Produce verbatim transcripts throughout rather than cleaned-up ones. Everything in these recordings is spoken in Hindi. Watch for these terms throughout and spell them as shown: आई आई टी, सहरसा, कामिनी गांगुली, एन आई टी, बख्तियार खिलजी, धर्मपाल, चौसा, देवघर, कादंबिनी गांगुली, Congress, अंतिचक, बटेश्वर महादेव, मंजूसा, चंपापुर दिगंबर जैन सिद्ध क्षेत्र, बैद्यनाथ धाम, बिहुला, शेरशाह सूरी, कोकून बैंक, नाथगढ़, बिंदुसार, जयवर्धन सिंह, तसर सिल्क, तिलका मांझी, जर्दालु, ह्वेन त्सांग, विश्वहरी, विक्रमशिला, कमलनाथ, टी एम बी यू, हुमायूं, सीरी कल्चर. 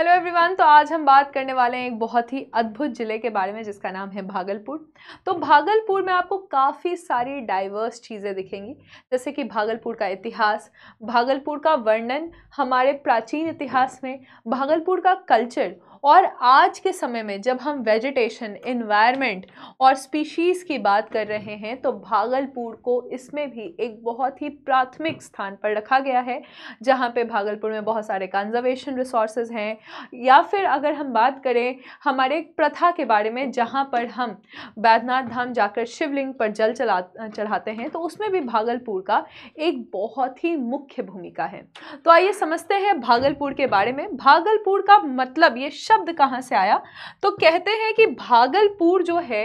Hello everyone. तो आज हम बात करने वाले हैं एक बहुत ही अद्भुत ज़िले के बारे में जिसका नाम है भागलपुर। तो भागलपुर में आपको काफ़ी सारी डाइवर्स चीज़ें दिखेंगी, जैसे कि भागलपुर का इतिहास, भागलपुर का वर्णन हमारे प्राचीन इतिहास में, भागलपुर का कल्चर, और आज के समय में जब हम वेजिटेशन, एनवायरनमेंट और स्पीशीज़ की बात कर रहे हैं तो भागलपुर को इसमें भी एक बहुत ही प्राथमिक स्थान पर रखा गया है, जहाँ पे भागलपुर में बहुत सारे कंजर्वेशन रिसोर्सेज हैं। या फिर अगर हम बात करें हमारे एक प्रथा के बारे में, जहाँ पर हम बैद्यनाथ धाम जाकर शिवलिंग पर जल चला चढ़ाते हैं, तो उसमें भी भागलपुर का एक बहुत ही मुख्य भूमिका है। तो आइए समझते हैं भागलपुर के बारे में। भागलपुर का मतलब, ये शब्द कहाँ से आया? तो कहते हैं कि भागलपुर जो है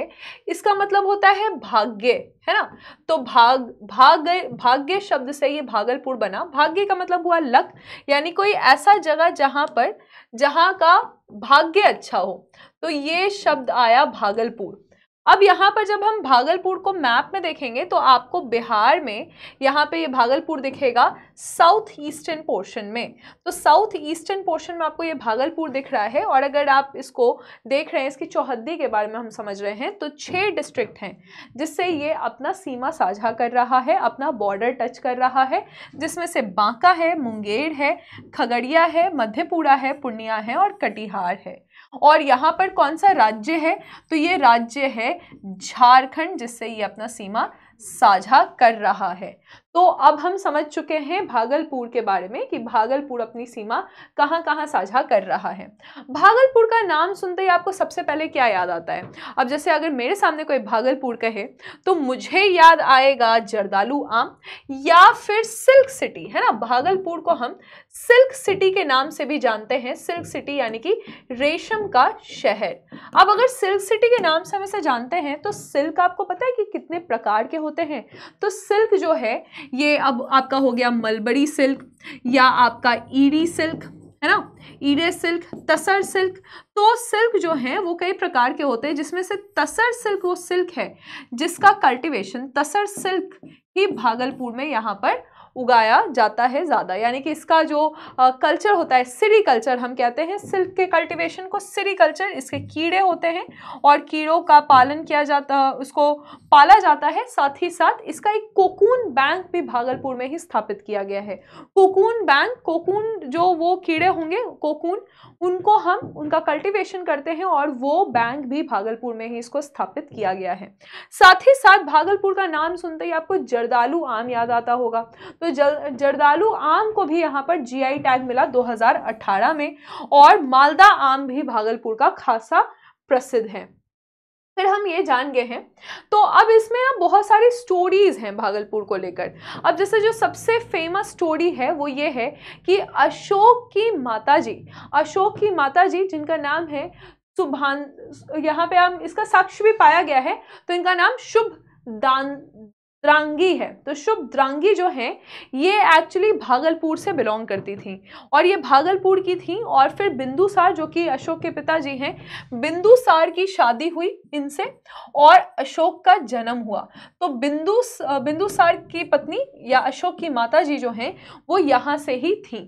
इसका मतलब होता है भाग्य, है ना। तो भाग भाग्य भाग्य शब्द से ये भागलपुर बना। भाग्य का मतलब हुआ लक, यानी कोई ऐसा जगह जहाँ पर जहाँ का भाग्य अच्छा हो, तो ये शब्द आया भागलपुर। अब यहाँ पर जब हम भागलपुर को मैप में देखेंगे तो आपको बिहार में यहाँ पे ये भागलपुर दिखेगा साउथ ईस्टर्न पोर्शन में। तो साउथ ईस्टर्न पोर्शन में आपको ये भागलपुर दिख रहा है। और अगर आप इसको देख रहे हैं, इसकी चौहद्दी के बारे में हम समझ रहे हैं, तो छः डिस्ट्रिक्ट हैं जिससे ये अपना सीमा साझा कर रहा है, अपना बॉर्डर टच कर रहा है, जिसमें से बांका है, मुंगेर है, खगड़िया है, मधेपुरा है, पूर्णिया है और कटिहार है। और यहाँ पर कौन सा राज्य है? तो ये राज्य है झारखंड, जिससे ये अपना सीमा साझा कर रहा है। तो अब हम समझ चुके हैं भागलपुर के बारे में कि भागलपुर अपनी सीमा कहाँ कहाँ साझा कर रहा है। भागलपुर का नाम सुनते ही आपको सबसे पहले क्या याद आता है? अब जैसे अगर मेरे सामने कोई भागलपुर कहे तो मुझे याद आएगा जर्दालु आम या फिर सिल्क सिटी, है ना। भागलपुर को हम सिल्क सिटी के नाम से भी जानते हैं। सिल्क सिटी यानी कि रेशम का शहर। अब अगर सिल्क सिटी के नाम से हम इसे जानते हैं तो सिल्क आपको पता है कि कितने प्रकार के होते हैं। तो सिल्क जो है ये अब आपका हो गया मलबरी सिल्क या आपका ईरी सिल्क, है ना, ईरे सिल्क, तसर सिल्क। तो सिल्क जो है वो कई प्रकार के होते हैं, जिसमें से तसर सिल्क वो सिल्क है जिसका कल्टीवेशन, तसर सिल्क ही भागलपुर में यहाँ पर उगाया जाता है ज़्यादा, यानी कि इसका जो आ, कल्चर होता है, सीरी कल्चर हम कहते हैं सिल्क के कल्टीवेशन को, सीरी कल्चर। इसके कीड़े होते हैं और कीड़ों का पालन किया जाता, उसको पाला जाता है। साथ ही साथ इसका एक कोकून बैंक भी भागलपुर में ही स्थापित किया गया है। कोकून बैंक, कोकून जो वो कीड़े होंगे, कोकून, उनको हम उनका कल्टीवेशन करते हैं और वो बैंक भी भागलपुर में ही इसको स्थापित किया गया है। साथ ही साथ भागलपुर का नाम सुनते ही आपको जर्दालु आम याद आता होगा। तो जर जर्दालु आम को भी यहाँ पर जीआई टैग मिला दो हज़ार अठारह में। और मालदा आम भी भागलपुर का खासा प्रसिद्ध है, फिर हम ये जान गए हैं। तो अब इसमें अब बहुत सारी स्टोरीज़ हैं भागलपुर को लेकर। अब जैसे जो सबसे फेमस स्टोरी है वो ये है कि अशोक की माताजी, अशोक की माताजी जिनका नाम है सुभान, यहाँ पे हम इसका साक्ष्य भी पाया गया है, तो इनका नाम शुभदान द्रांगी है। तो शुभ द्रांगी जो हैं ये एक्चुअली भागलपुर से बिलोंग करती थीं और ये भागलपुर की थीं। और फिर बिंदुसार जो कि अशोक के पिताजी हैं, बिंदुसार की शादी हुई इनसे और अशोक का जन्म हुआ। तो बिंदु बिंदुसार की पत्नी या अशोक की माताजी जो हैं वो यहाँ से ही थीं।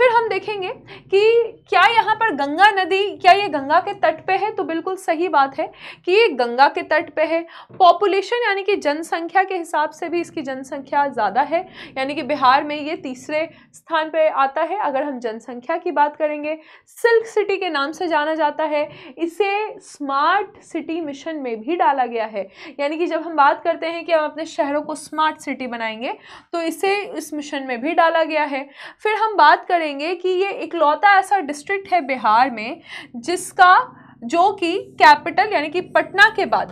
फिर हम देखेंगे कि क्या यहाँ पर गंगा नदी, क्या ये गंगा के तट पे है? तो बिल्कुल सही बात है कि ये गंगा के तट पे है। पॉपुलेशन यानी कि जनसंख्या के हिसाब से भी इसकी जनसंख्या ज़्यादा है, यानी कि बिहार में ये तीसरे स्थान पे आता है अगर हम जनसंख्या की बात करेंगे। सिल्क सिटी के नाम से जाना जाता है, इसे स्मार्ट सिटी मिशन में भी डाला गया है, यानी कि जब हम बात करते हैं कि हम अपने शहरों को स्मार्ट सिटी बनाएंगे तो इसे इस मिशन में भी डाला गया है। फिर हम बात करें कि ये इकलौता ऐसा डिस्ट्रिक्ट है बिहार में जिसका जो कि कैपिटल यानी कि पटना के बाद,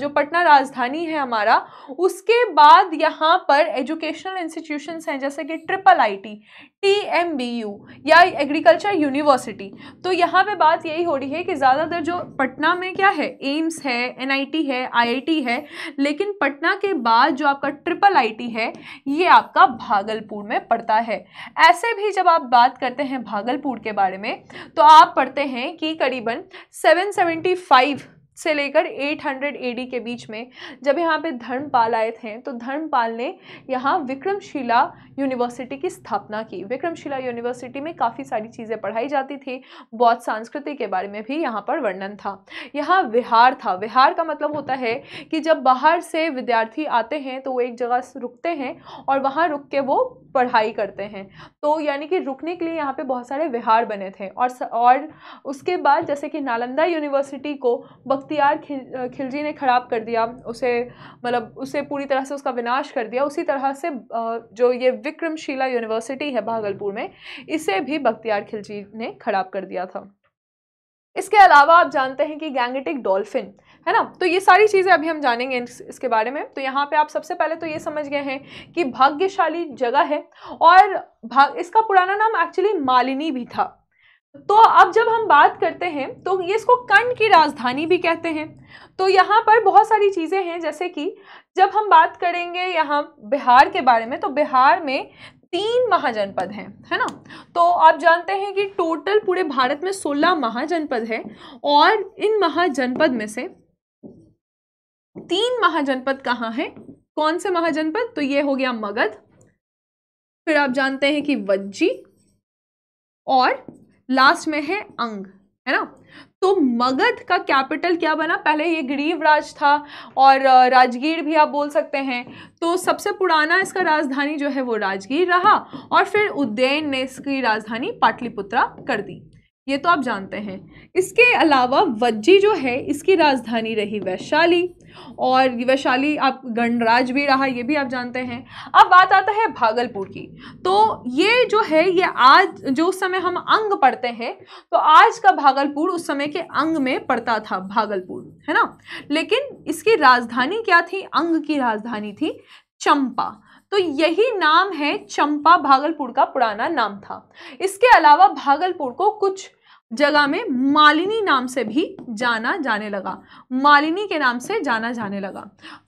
जो पटना राजधानी है हमारा, उसके बाद यहाँ पर एजुकेशनल इंस्टीट्यूशंस हैं जैसे कि triple I T, टी एम बी यू या एग्रीकल्चर यूनिवर्सिटी। तो यहाँ पे बात यही हो रही है कि ज़्यादातर जो पटना में क्या है, एम्स है, एन आई टी है, आई आई टी है, लेकिन पटना के बाद जो आपका ट्रिपल आई टी है ये आपका भागलपुर में पड़ता है। ऐसे भी जब आप बात करते हैं भागलपुर के बारे में तो आप पढ़ते हैं कि करीबन सेवन सेवेंटी फाइव से लेकर आठ सौ एडी के बीच में जब यहाँ पे धर्मपाल आए थे तो धर्मपाल ने यहाँ विक्रमशिला यूनिवर्सिटी की स्थापना की। विक्रमशिला यूनिवर्सिटी में काफ़ी सारी चीज़ें पढ़ाई जाती थी, बौद्ध संस्कृति के बारे में भी यहाँ पर वर्णन था। यहाँ विहार था। विहार का मतलब होता है कि जब बाहर से विद्यार्थी आते हैं तो वो एक जगह रुकते हैं और वहाँ रुक के वो पढ़ाई करते हैं, तो यानी कि रुकने के लिए यहाँ पे बहुत सारे विहार बने थे। और और उसके बाद जैसे कि नालंदा यूनिवर्सिटी को बख्तियार खिल, खिलजी ने ख़राब कर दिया, उसे मतलब उसे पूरी तरह से उसका विनाश कर दिया। उसी तरह से जो ये विक्रमशिला यूनिवर्सिटी है भागलपुर में, इसे भी बख्तियार खिलजी ने ख़राब कर दिया था। इसके अलावा आप जानते हैं कि गैंगेटिक डॉल्फिन है ना, तो ये सारी चीज़ें अभी हम जानेंगे इस, इसके बारे में। तो यहाँ पे आप सबसे पहले तो ये समझ गए हैं कि भाग्यशाली जगह है, और भाग इसका पुराना नाम एक्चुअली मालिनी भी था। तो अब जब हम बात करते हैं तो ये इसको कर्ण की राजधानी भी कहते हैं। तो यहाँ पर बहुत सारी चीज़ें हैं, जैसे कि जब हम बात करेंगे यहाँ बिहार के बारे में तो बिहार में तीन महाजनपद हैं, है ना। तो आप जानते हैं कि टोटल पूरे भारत में सोलह महाजनपद है, और इन महाजनपद में से तीन महाजनपद कहाँ हैं? कौन से महाजनपद? तो ये हो गया मगध, फिर आप जानते हैं कि वज्जी, और लास्ट में है अंग, है ना। तो मगध का कैपिटल क्या बना? पहले ये गरीब राज था और राजगीर भी आप बोल सकते हैं, तो सबसे पुराना इसका राजधानी जो है वो राजगीर रहा, और फिर उज्जैन ने इसकी राजधानी पाटलिपुत्रा कर दी, ये तो आप जानते हैं। इसके अलावा वज्जी जो है इसकी राजधानी रही वैशाली, और वैशाली आप गणराज भी रहा, ये भी आप जानते हैं। अब बात आता है भागलपुर की, तो ये जो है ये आज जो उस समय हम अंग पढ़ते हैं तो आज का भागलपुर उस समय के अंग में पड़ता था भागलपुर, है ना। लेकिन इसकी राजधानी क्या थी? अंग की राजधानी थी चंपा, तो यही नाम है चंपा, भागलपुर का पुराना नाम था। इसके अलावा भागलपुर को कुछ जगह में मालिनी नाम से भी जाना जाने लगा, मालिनी के नाम से जाना जाने लगा।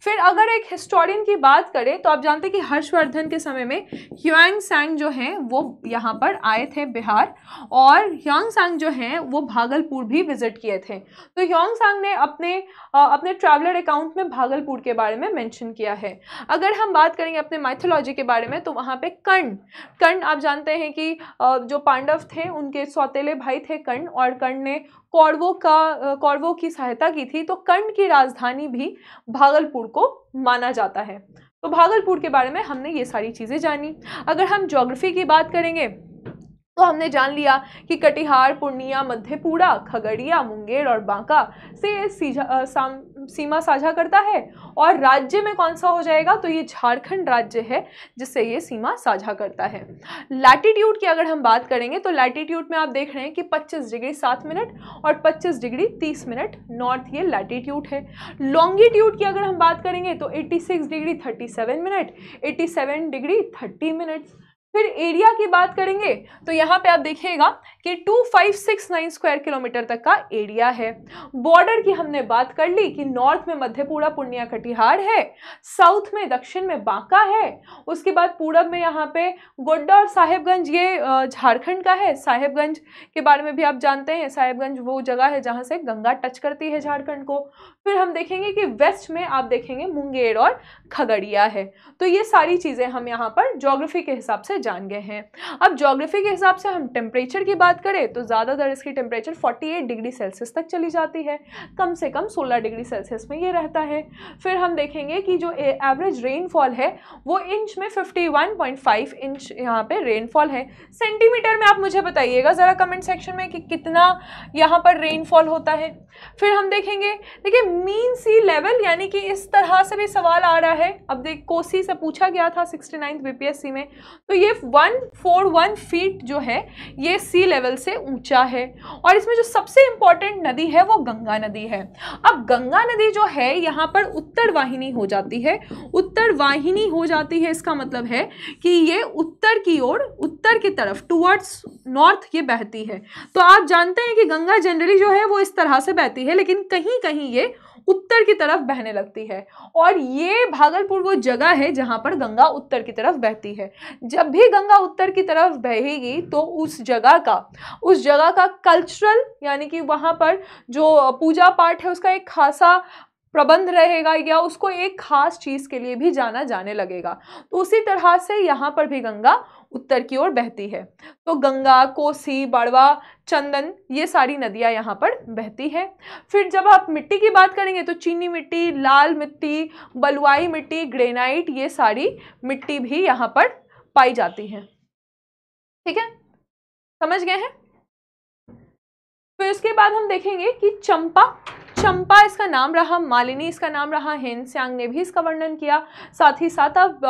फिर अगर एक हिस्टोरियन की बात करें तो आप जानते हैं कि हर्षवर्धन के समय में ह्वेन त्सांग जो हैं वो यहाँ पर आए थे बिहार, और ह्वेन त्सांग जो हैं वो भागलपुर भी विजिट किए थे। तो ह्वेन त्सांग ने अपने आ, अपने ट्रैवलर अकाउंट में भागलपुर के बारे में मैंशन किया है। अगर हम बात करेंगे अपने माइथोलॉजी के बारे में तो वहाँ पर कर्ण, कर्ण आप जानते हैं कि आ, जो पांडव थे उनके सौतेले भाई थे, और कर्ण ने कौरवों का कौरवों की सहायता की थी, तो कर्ण की राजधानी भी भागलपुर को माना जाता है। तो भागलपुर के बारे में हमने ये सारी चीज़ें जानी। अगर हम ज्योग्राफी की बात करेंगे तो हमने जान लिया कि कटिहार, पूर्णिया, मधेपुरा, खगड़िया, मुंगेर और बांका से सीजा, साम, सीमा साझा करता है, और राज्य में कौन सा हो जाएगा? तो ये झारखंड राज्य है जिससे ये सीमा साझा करता है। लैटिट्यूड की अगर हम बात करेंगे तो लैटिट्यूड में आप देख रहे हैं कि पच्चीस डिग्री सात मिनट और पच्चीस डिग्री तीस मिनट नॉर्थ ये लैटिट्यूड है। लॉन्गिट्यूड की अगर हम बात करेंगे तो छियासी डिग्री सैंतीस मिनट, सत्तासी डिग्री तीस मिनट। फिर एरिया की बात करेंगे तो यहाँ पे आप देखिएगा कि पच्चीस सौ उनहत्तर स्क्वायर किलोमीटर तक का एरिया है। बॉर्डर की हमने बात कर ली कि नॉर्थ में मध्यपुरा, पूर्णिया, कटिहार है, साउथ में दक्षिण में बांका है, उसके बाद पूरब में यहाँ पे गोड्डा और साहेबगंज, ये झारखंड का है। साहेबगंज के बारे में भी आप जानते हैं, साहेबगंज वो जगह है जहाँ से गंगा टच करती है झारखंड को। फिर हम देखेंगे कि वेस्ट में आप देखेंगे मुंगेर और खगड़िया है। तो ये सारी चीज़ें हम यहाँ पर ज्योग्राफी के हिसाब से जान गए हैं। अब ज्योग्राफी के हिसाब से हम टेम्परेचर की बात करें तो ज़्यादातर इसकी टेम्परेचर अड़तालीस डिग्री सेल्सियस तक चली जाती है, कम से कम सोलह डिग्री सेल्सियस में ये रहता है। फिर हम देखेंगे कि जो एवरेज रेनफॉल है वो इंच में इक्यावन पॉइंट पाँच इंच यहाँ पे रेनफॉल है। सेंटीमीटर में आप मुझे बताइएगा ज़रा कमेंट सेक्शन में कि कितना यहाँ पर रेनफॉल होता है। फिर हम देखेंगे, देखिए मीन सी लेवल, यानी कि इस तरह से भी सवाल आ रहा है। अब देख कोसी से पूछा गया था सिक्सटी नाइन्थ बीपीएससी में, तो ये एक सौ इकतालीस फीट जो है ये सी लेवल से ऊंचा है। और इसमें जो सबसे इम्पोर्टेंट नदी है वो गंगा नदी है। अब गंगा नदी जो है यहाँ पर उत्तर वाहिनी हो जाती है, उत्तर वाहिनी हो जाती है इसका मतलब है कि ये उत्तर की ओर, उत्तर की तरफ टुवर्ड्स नॉर्थ ये बहती है। तो आप जानते हैं कि गंगा जनरली जो है वो इस तरह से बहती है, लेकिन कहीं कहीं ये उत्तर की तरफ बहने लगती है। और ये भागलपुर वो जगह है जहाँ पर गंगा उत्तर की तरफ बहती है। जब भी गंगा उत्तर की तरफ बहेगी तो उस जगह का उस जगह का कल्चरल यानी कि वहाँ पर जो पूजा पाठ है उसका एक खासा प्रबंध रहेगा या उसको एक खास चीज़ के लिए भी जाना जाने लगेगा। तो उसी तरह से यहाँ पर भी गंगा उत्तर की ओर बहती है। तो गंगा, कोसी, बाड़वा, चंदन ये सारी नदियाँ यहाँ पर बहती है। फिर जब आप मिट्टी की बात करेंगे तो चीनी मिट्टी, लाल मिट्टी, बलुआई मिट्टी, ग्रेनाइट ये सारी मिट्टी भी यहाँ पर पाई जाती है। ठीक है, समझ गए हैं। फिर इसके बाद हम देखेंगे कि चंपा चंपा इसका नाम रहा, मालिनी इसका नाम रहा। ह्वेन त्सांग ने भी इसका वर्णन किया, साथ ही साथ अब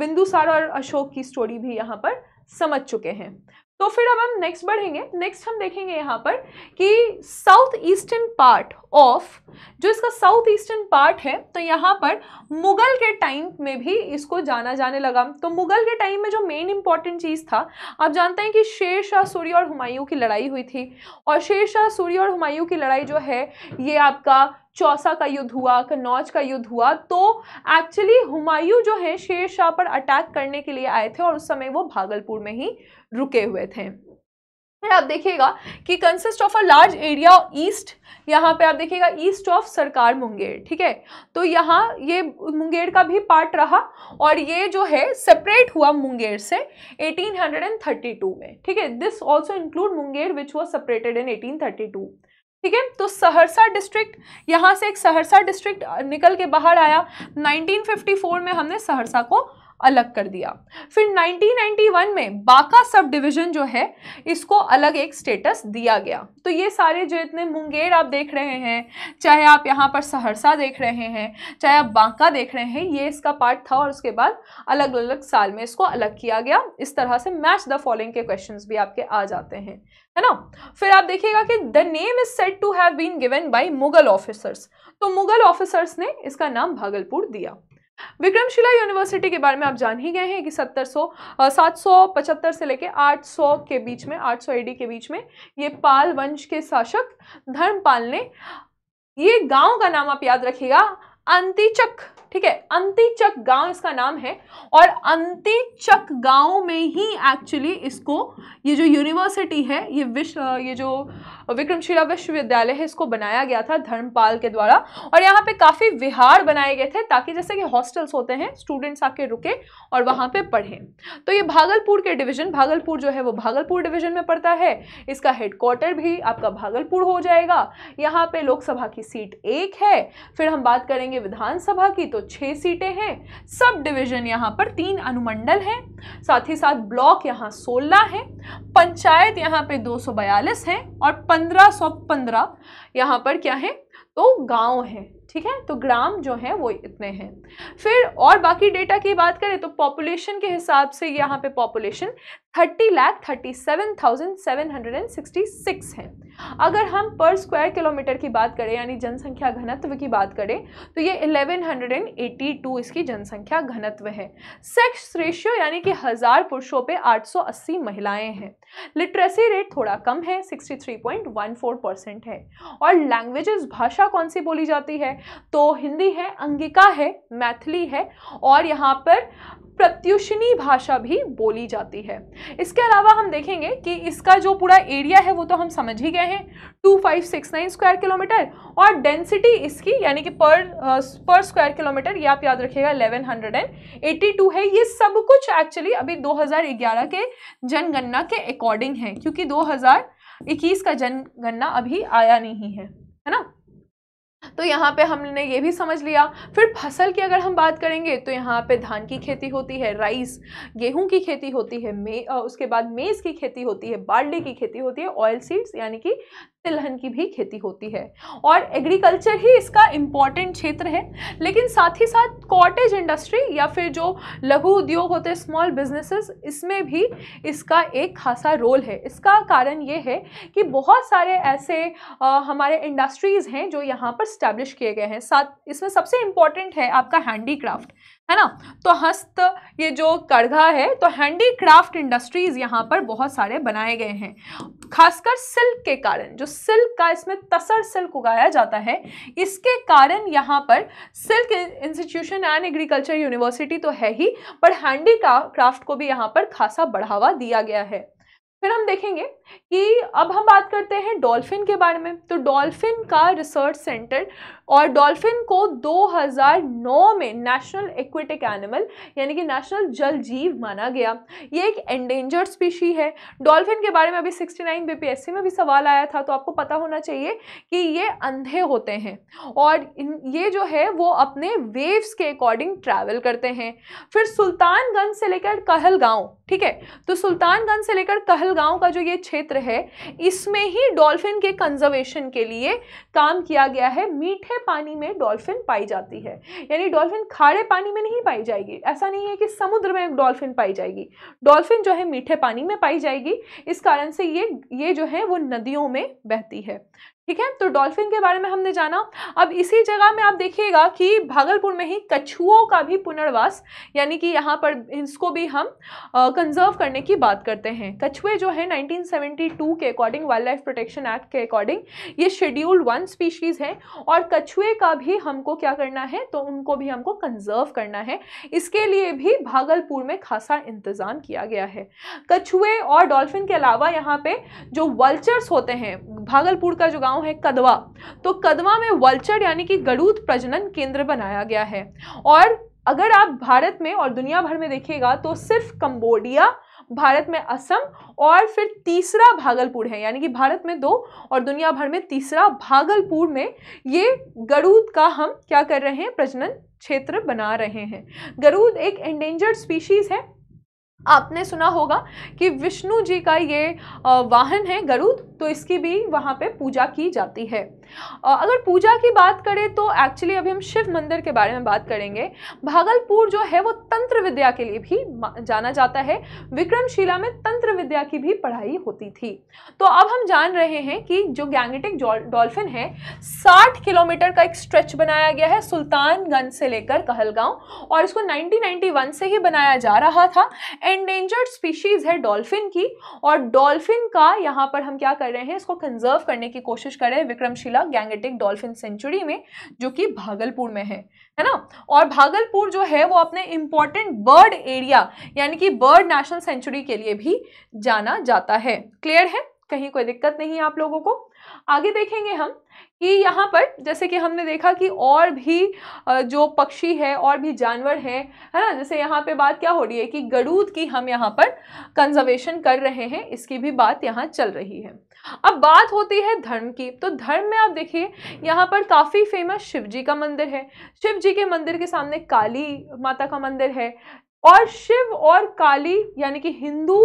बिंदुसार और अशोक की स्टोरी भी यहाँ पर समझ चुके हैं। तो फिर अब हम नेक्स्ट बढ़ेंगे। नेक्स्ट हम देखेंगे यहाँ पर कि साउथ ईस्टर्न पार्ट ऑफ जो इसका साउथ ईस्टर्न पार्ट है तो यहाँ पर मुगल के टाइम में भी इसको जाना जाने लगा। तो मुगल के टाइम में जो मेन इम्पॉर्टेंट चीज़ था, आप जानते हैं कि शेरशाह सूरी और हुमायूं की लड़ाई हुई थी। और शेरशाह सूरी और हुमायूं की लड़ाई जो है ये आपका चौसा का युद्ध हुआ, कन्नौज का युद्ध हुआ। तो एक्चुअली हुमायूं जो है शेरशाह पर अटैक करने के लिए आए थे और उस समय वो भागलपुर में ही रुके हुए थे। फिर आप देखिएगा कि consist of a large area east, यहाँ पे आप देखिएगा ईस्ट ऑफ सरकार मुंगेर। ठीक है, तो यहाँ ये मुंगेर का भी पार्ट रहा और ये जो है सेपरेट हुआ मुंगेर से एटीन थर्टी टू में। ठीक है, this also include Munger which was separated in eighteen thirty two. ठीक है, तो सहरसा डिस्ट्रिक्ट, यहाँ से एक सहरसा डिस्ट्रिक्ट निकल के बाहर आया। नाइनटीन फिफ्टी फोर में हमने सहरसा को अलग कर दिया। फिर नाइनटीन नाइंटी वन में बांका सब डिवीज़न जो है इसको अलग एक स्टेटस दिया गया। तो ये सारे जो इतने मुंगेर आप देख रहे हैं, चाहे आप यहाँ पर सहरसा देख रहे हैं, चाहे आप बांका देख रहे हैं, ये इसका पार्ट था और उसके बाद अलग अलग साल में इसको अलग किया गया। इस तरह से मैच द फॉलोइंग के क्वेश्चंस भी आपके आ जाते हैं, है ना। फिर आप देखिएगा कि the name is said to have been given by Mughal officers. तो मुगल ऑफिसर्स ने इसका नाम भागलपुर दिया। विक्रमशिला यूनिवर्सिटी के बारे में आप जान ही गए हैं कि सत्तर सौ सात सौ पचहत्तर से लेकर आठ सौ के बीच में आठ सौ एडी के बीच में ये पाल वंश के शासक धर्मपाल ने ये गांव का नाम आप याद रखिएगा अंतिचक। ठीक है, अंतिचक गांव इसका नाम है और अंतिचक गांव में ही एक्चुअली इसको ये जो यूनिवर्सिटी है ये विश्व ये जो विक्रमशिला विश्वविद्यालय है इसको बनाया गया था धर्मपाल के द्वारा। और यहाँ पे काफ़ी विहार बनाए गए थे ताकि जैसे कि हॉस्टल्स होते हैं स्टूडेंट्स आके रुके और वहाँ पे पढ़ें। तो ये भागलपुर के डिवीज़न, भागलपुर जो है वो भागलपुर डिवीज़न में पड़ता है। इसका हेडक्वार्टर भी आपका भागलपुर हो जाएगा। यहाँ पर लोकसभा की सीट एक है। फिर हम बात करेंगे विधानसभा की, तो छह सीटें हैं। सब डिवीजन यहाँ पर तीन अनुमंडल हैं, साथ ही साथ ब्लॉक यहाँ सोलह हैं, पंचायत यहाँ पे दो सौ बयालीस हैं और पंद्रह सौ पंद्रह यहाँ पर क्या है तो गांव है। ठीक है, तो ग्राम जो है वो इतने हैं। फिर और बाकी डेटा की बात करें तो पॉपुलेशन के हिसाब से यहाँ पे population thirty lakh thirty seven thousand seven hundred and sixty six है। अगर हम पर स्क्वायर किलोमीटर की बात करें यानी जनसंख्या घनत्व की बात करें तो ये eleven hundred and eighty two इसकी जनसंख्या घनत्व है। सेक्स रेशियो यानी कि हज़ार पुरुषों पे आठ सौ अस्सी महिलाएँ हैं। लिटरेसी रेट थोड़ा कम है, sixty three point one four percent है। और लैंग्वेजेस, भाषा कौन सी बोली जाती है तो हिंदी है, अंगिका है, मैथिली है और यहाँ पर प्रत्युशनी भाषा भी बोली जाती है। इसके अलावा हम देखेंगे कि इसका जो पूरा एरिया है वो तो हम समझ ही गए हैं two thousand five hundred sixty nine square kilometre. और डेंसिटी इसकी यानी कि पर पर स्क्वायर किलोमीटर ये आप याद रखिएगा इलेवन एटी टू है। ये सब कुछ एक्चुअली अभी दो हज़ार ग्यारह के जनगणना के अकॉर्डिंग है क्योंकि दो हज़ार इक्कीस का जनगणना अभी आया नहीं है, है ना। तो यहाँ पे हमने ये भी समझ लिया। फिर फसल की अगर हम बात करेंगे तो यहाँ पे धान की खेती होती है, राइस, गेहूं की खेती होती है, मे उसके बाद मेज़ की खेती होती है, बार्ली की खेती होती है, ऑयल सीड्स यानी कि तिलहन की भी खेती होती है। और एग्रीकल्चर ही इसका इम्पॉर्टेंट क्षेत्र है, लेकिन साथ ही साथ कॉटेज इंडस्ट्री या फिर जो लघु उद्योग होते हैं स्मॉल बिजनेसेस, इसमें भी इसका एक खासा रोल है। इसका कारण ये है कि बहुत सारे ऐसे आ, हमारे इंडस्ट्रीज़ हैं जो यहाँ पर स्टैब्लिश किए गए हैं। साथ इसमें सबसे इम्पॉर्टेंट है आपका हैंडीक्राफ्ट, है ना। तो हस्त ये जो कड़घा है, तो हैंडीक्राफ्ट इंडस्ट्रीज यहाँ पर बहुत सारे बनाए गए हैं, खासकर सिल्क के कारण। जो सिल्क का इसमें तसर सिल्क उगाया जाता है, इसके कारण यहाँ पर silk institution and agriculture university तो है ही, पर हैंडीक्राफ्ट को भी यहाँ पर खासा बढ़ावा दिया गया है। फिर हम देखेंगे कि अब हम बात करते हैं डॉल्फिन के बारे में। तो डॉल्फिन का रिसर्च सेंटर, और डॉल्फिन को दो हज़ार नौ में नेशनल एक्वेटिक एनिमल यानी कि नेशनल जल जीव माना गया। ये एक एंडेंजर्ड स्पीशी है। डॉल्फिन के बारे में अभी उनहत्तर बीपीएससी में भी सवाल आया था, तो आपको पता होना चाहिए कि ये अंधे होते हैं और ये जो है वो अपने वेव्स के अकॉर्डिंग ट्रैवल करते हैं। फिर सुल्तानगंज से लेकर कहलगांव, ठीक है, तो सुल्तानगंज से लेकर कहलगांव का जो ये क्षेत्र है, इसमें ही डॉल्फिन के कंजर्वेशन के लिए काम किया गया है। मीठे पानी में डॉल्फिन पाई जाती है, यानी डॉल्फिन खारे पानी में नहीं पाई जाएगी। ऐसा नहीं है कि समुद्र में डॉल्फिन पाई जाएगी, डॉल्फिन जो है मीठे पानी में पाई जाएगी। इस कारण से ये ये जो है वो नदियों में बहती है, ठीक है। तो डॉल्फिन के बारे में हमने जाना। अब इसी जगह में आप देखिएगा कि भागलपुर में ही कछुओं का भी पुनर्वास, यानी कि यहाँ पर इसको भी हम कंजर्व करने की बात करते हैं। कछुए जो है नाइनटीन सेवेंटी टू के according, wild life protection act के अकॉर्डिंग, ये शेड्यूल्ड वन स्पीशीज़ है, और कछुए का भी हमको क्या करना है, तो उनको भी हमको कंजर्व करना है। इसके लिए भी भागलपुर में खासा इंतज़ाम किया गया है। कछुए और डॉल्फिन के अलावा यहाँ पर जो वल्चर्स होते हैं, भागलपुर का जो है कदवा, तो कदवा में वल्चर यानी कि गरूद प्रजनन केंद्र बनाया गया है। और अगर आप भारत में और दुनिया भर में देखिएगा तो सिर्फ कंबोडिया, भारत में असम, और फिर तीसरा भागलपुर है, यानी कि भारत में दो और दुनिया भर में तीसरा भागलपुर में ये गरूद का हम क्या कर रहे हैं, प्रजनन क्षेत्र बना रहे हैं। गरूद एक एंडेंजर्ड स्पीशीज है। आपने सुना होगा कि विष्णु जी का ये वाहन है गरुड़, तो इसकी भी वहाँ पे पूजा की जाती है। अगर पूजा की बात करें तो एक्चुअली अभी हम शिव मंदिर के बारे में बात करेंगे। भागलपुर जो है वो तंत्र विद्या के लिए भी जाना जाता है। विक्रमशिला में तंत्र विद्या की भी पढ़ाई होती थी। तो अब हम जान रहे हैं कि जो गैंगेटिक डॉल्फिन है, साठ किलोमीटर का एक स्ट्रेच बनाया गया है सुल्तानगंज से लेकर कहलगांव, और इसको नाइनटीन नाइन्टी वन से ही बनाया जा रहा था। एंडेंजर्ड स्पीशीज है डॉल्फिन की, और डॉल्फिन का यहाँ पर हम क्या कर रहे हैं, इसको कंजर्व करने की कोशिश कर रहे हैं विक्रमशिला गैंगेटिक डॉल्फिन सेंचुरी में, जो कि भागलपुर में है, है ना। और भागलपुर जो है वो अपने इम्पॉर्टेंट बर्ड एरिया यानी कि बर्ड नेशनल सेंचुरी के लिए भी जाना जाता है। क्लियर है, कहीं कोई दिक्कत नहीं है आप लोगों को। आगे देखेंगे हम कि यहाँ पर जैसे कि हमने देखा कि और भी जो पक्षी है और भी जानवर हैं, है ना, जैसे यहाँ पे बात क्या हो रही है कि गरूद की हम यहाँ पर कंजर्वेशन कर रहे हैं, इसकी भी बात यहाँ चल रही है। अब बात होती है धर्म की। तो धर्म में आप देखिए यहाँ पर काफ़ी फेमस शिव जी का मंदिर है। शिव जी के मंदिर के सामने काली माता का मंदिर है, और शिव और काली यानी कि हिंदू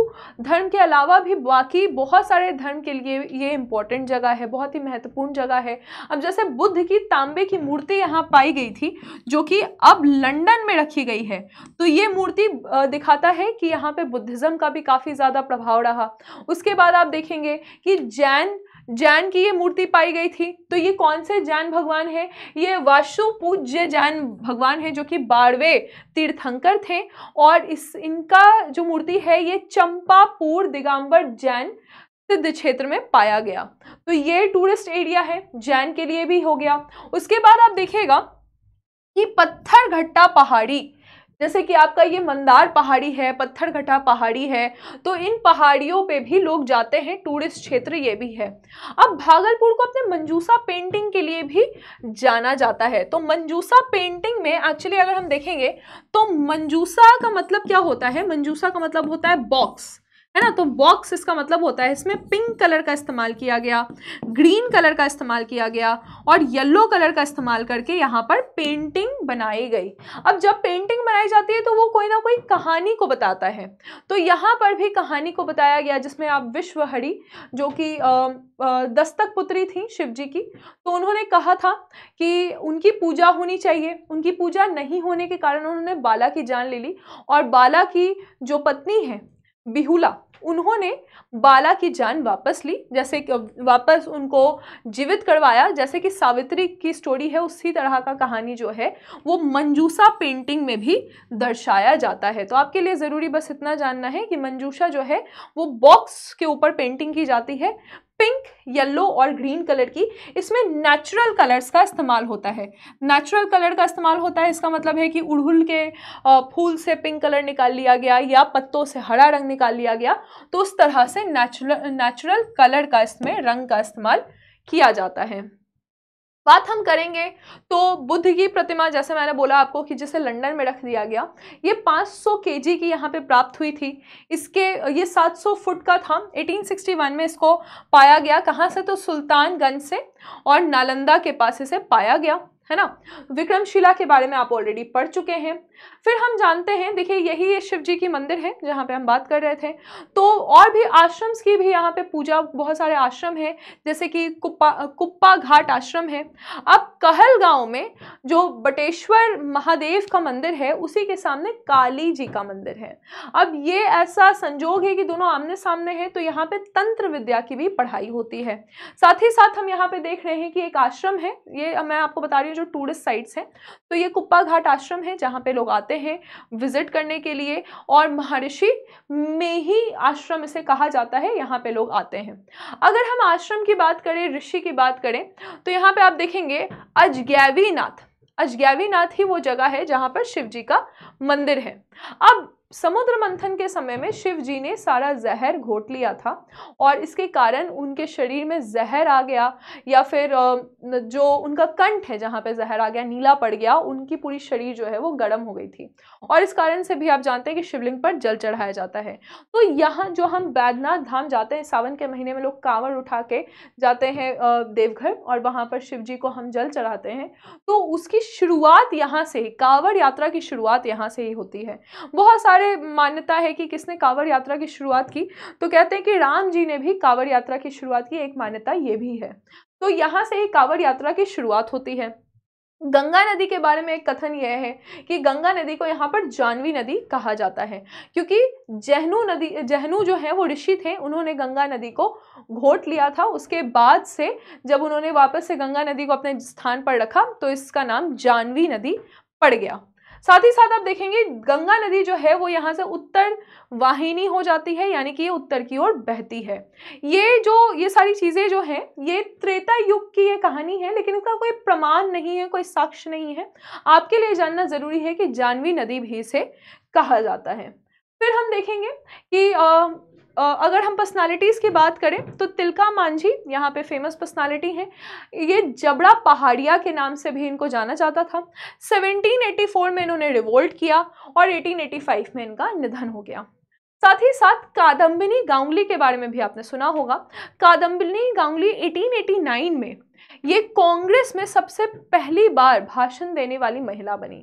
धर्म के अलावा भी बाकी बहुत सारे धर्म के लिए ये इम्पॉर्टेंट जगह है, बहुत ही महत्वपूर्ण जगह है। अब जैसे बुद्ध की तांबे की मूर्ति यहाँ पाई गई थी, जो कि अब लंदन में रखी गई है। तो ये मूर्ति दिखाता है कि यहाँ पे बुद्धिज़्म का भी काफ़ी ज़्यादा प्रभाव रहा। उसके बाद आप देखेंगे कि जैन जैन की ये मूर्ति पाई गई थी। तो ये कौन से जैन भगवान है, ये वासुपूज्य जैन भगवान है, जो कि बारहवें तीर्थंकर थे, और इस इनका जो मूर्ति है ये चंपापुर दिगंबर जैन सिद्ध क्षेत्र में पाया गया। तो ये टूरिस्ट एरिया है, जैन के लिए भी हो गया। उसके बाद आप देखिएगा कि पत्थर घट्टा पहाड़ी, जैसे कि आपका ये मंडार पहाड़ी है, पत्थर घट्टा पहाड़ी है, तो इन पहाड़ियों पे भी लोग जाते हैं, टूरिस्ट क्षेत्र ये भी है। अब भागलपुर को अपने मंजूसा पेंटिंग के लिए भी जाना जाता है। तो मंजूसा पेंटिंग में एक्चुअली अगर हम देखेंगे तो मंजूसा का मतलब क्या होता है, मंजूसा का मतलब होता है बॉक्स, है ना। तो बॉक्स इसका मतलब होता है, इसमें पिंक कलर का इस्तेमाल किया गया, ग्रीन कलर का इस्तेमाल किया गया, और येलो कलर का इस्तेमाल करके यहाँ पर पेंटिंग बनाई गई। अब जब पेंटिंग बनाई जाती है तो वो कोई ना कोई कहानी को बताता है। तो यहाँ पर भी कहानी को बताया गया, जिसमें आप विश्वहरी जो कि दस्तक पुत्री थी शिव जी की, तो उन्होंने कहा था कि उनकी पूजा होनी चाहिए। उनकी पूजा नहीं होने के कारण उन्होंने बाला की जान ले ली, और बाला की जो पत्नी है बिहुला, उन्होंने बाला की जान वापस ली, जैसे वापस उनको जीवित करवाया। जैसे कि सावित्री की स्टोरी है उसी तरह का कहानी जो है वो मंजूसा पेंटिंग में भी दर्शाया जाता है। तो आपके लिए ज़रूरी बस इतना जानना है कि मंजूसा जो है वो बॉक्स के ऊपर पेंटिंग की जाती है, पिंक, येलो और ग्रीन कलर की। इसमें नेचुरल कलर्स का इस्तेमाल होता है, नेचुरल कलर का इस्तेमाल होता है इसका मतलब है कि उड़हुल के फूल से पिंक कलर निकाल लिया गया या पत्तों से हरा रंग निकाल लिया गया। तो उस तरह से नेचुरल नेचुरल कलर का इसमें रंग का इस्तेमाल किया जाता है। बात हम करेंगे तो बुद्ध की प्रतिमा, जैसे मैंने बोला आपको कि जिसे लंदन में रख दिया गया, ये पाँच सौ केजी की यहाँ पे प्राप्त हुई थी। इसके ये सात सौ फुट का था। अठारह सौ इकसठ में इसको पाया गया। कहाँ से? तो सुल्तानगंज से और नालंदा के पास इसे पाया गया, है ना। विक्रमशिला के बारे में आप ऑलरेडी पढ़ चुके हैं। फिर हम जानते हैं, देखिए यही ये शिव जी की मंदिर है जहाँ पे हम बात कर रहे थे। तो और भी आश्रम्स की भी यहाँ पे पूजा, बहुत सारे आश्रम हैं जैसे कि कुप्पा कुप्पा घाट आश्रम है। अब कहलगांव में जो बटेश्वर महादेव का मंदिर है उसी के सामने काली जी का मंदिर है। अब ये ऐसा संजोग है कि दोनों आमने सामने हैं, तो यहाँ पर तंत्र विद्या की भी पढ़ाई होती है। साथ ही साथ हम यहाँ पर देख रहे हैं कि एक आश्रम है, ये मैं आपको बता रही हूँ जो टूरिस्ट साइट्स हैं। तो ये कुप्पा घाट आश्रम है जहाँ पे लोग आते हैं विजिट करने के लिए, और महर्षि में ही आश्रम इसे कहा जाता है, यहाँ पे लोग आते हैं। अगर हम आश्रम की बात करें, ऋषि की बात करें, तो यहाँ पे आप देखेंगे अजगैवी नाथ, अजगैवी नाथ ही वो जगह है जहाँ पर शिव जी का मंदिर है। अब समुद्र मंथन के समय में शिव जी ने सारा जहर घोट लिया था और इसके कारण उनके शरीर में जहर आ गया, या फिर जो उनका कंठ है जहाँ पे जहर आ गया, नीला पड़ गया, उनकी पूरी शरीर जो है वो गर्म हो गई थी। और इस कारण से भी आप जानते हैं कि शिवलिंग पर जल चढ़ाया जाता है। तो यहाँ जो हम बैद्यनाथ धाम जाते हैं, सावन के महीने में लोग कांवड़ उठा के जाते हैं देवघर और वहाँ पर शिव जी को हम जल चढ़ाते हैं, तो उसकी शुरुआत यहाँ से ही, कांवड़ यात्रा की शुरुआत यहाँ से ही होती है। बहुत सारे मान्यता है कि किसने कांवड़ यात्रा की शुरुआत की, तो कहते हैं कि राम जी ने भी कांवड़ यात्रा की शुरुआत की, एक मान्यता ये भी है। तो यहाँ से ही कांवड़ यात्रा की शुरुआत होती है। गंगा नदी के बारे में एक कथन यह है कि गंगा नदी को यहाँ पर जाह्नवी नदी कहा जाता है, क्योंकि जहनू नदी, जहनू जो है वो ऋषि थे, उन्होंने गंगा नदी को घोट लिया था। उसके बाद से जब उन्होंने वापस से गंगा नदी को अपने स्थान पर रखा तो इसका नाम जाह्नवी नदी पड़ गया। साथ ही साथ आप देखेंगे गंगा नदी जो है वो यहाँ से उत्तर वाहिनी हो जाती है, यानी कि ये उत्तर की ओर बहती है। ये जो ये सारी चीज़ें जो हैं, ये त्रेता युग की ये कहानी है, लेकिन इसका कोई प्रमाण नहीं है, कोई साक्ष्य नहीं है। आपके लिए जानना ज़रूरी है कि जाह्नवी नदी भी इसे कहा जाता है। फिर हम देखेंगे कि आ, अगर हम पर्सनालिटीज़ की बात करें तो तिलका मांझी यहाँ पे फेमस पर्सनालिटी हैं। ये जबड़ा पहाड़िया के नाम से भी इनको जाना जाता था। सत्रह सौ चौरासी में इन्होंने रिवोल्ट किया और अठारह सौ पचासी में इनका निधन हो गया। साथ ही साथ कादंबिनी गांगुली के बारे में भी आपने सुना होगा। कादंबिनी गांगुली अठारह सौ नवासी में ये कांग्रेस में सबसे पहली बार भाषण देने वाली महिला बनी।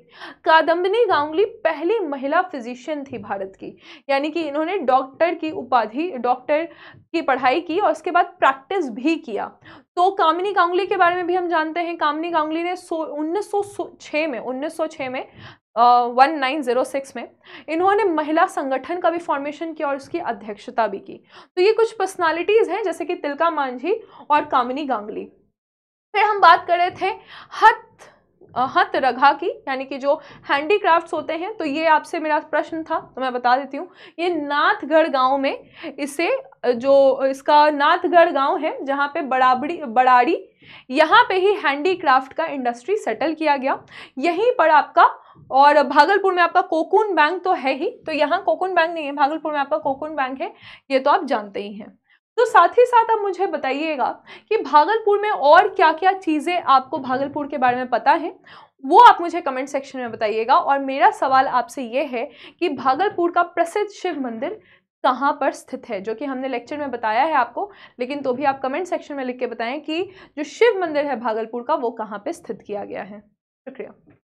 कादंबिनी गांगुली पहली महिला फिजिशियन थी भारत की, यानी कि इन्होंने डॉक्टर की उपाधि, डॉक्टर की पढ़ाई की और उसके बाद प्रैक्टिस भी किया। तो कामिनी गांगुली के बारे में भी हम जानते हैं। कामिनी गांगुली ने उन्नीस सौ छह में उन्नीस सौ छह में इन्होंने महिला संगठन का भी फॉर्मेशन किया और उसकी अध्यक्षता भी की। तो ये कुछ पर्सनालिटीज़ हैं जैसे कि तिलका मांझी और कामिनी गांगुली। फिर हम बात कर रहे थे हथ हथरघा की, यानी कि जो हैंडीक्राफ्ट्स होते हैं। तो ये आपसे मेरा प्रश्न था तो मैं बता देती हूँ, ये नाथगढ़ गांव में इसे, जो इसका नाथगढ़ गांव है जहाँ पे बड़ाबड़ी बड़ाड़ी यहाँ पे ही हैंडीक्राफ्ट का इंडस्ट्री सेटल किया गया। यहीं पर आपका, और भागलपुर में आपका कोकून बैंक तो है ही, तो यहाँ कोकून बैंक नहीं है, भागलपुर में आपका कोकून बैंक है, ये तो आप जानते ही हैं। तो साथ ही साथ आप मुझे बताइएगा कि भागलपुर में और क्या क्या चीज़ें आपको भागलपुर के बारे में पता है, वो आप मुझे कमेंट सेक्शन में बताइएगा। और मेरा सवाल आपसे ये है कि भागलपुर का प्रसिद्ध शिव मंदिर कहाँ पर स्थित है, जो कि हमने लेक्चर में बताया है आपको, लेकिन तो भी आप कमेंट सेक्शन में लिख के बताएं कि जो शिव मंदिर है भागलपुर का वो कहाँ पर स्थित किया गया है। शुक्रिया।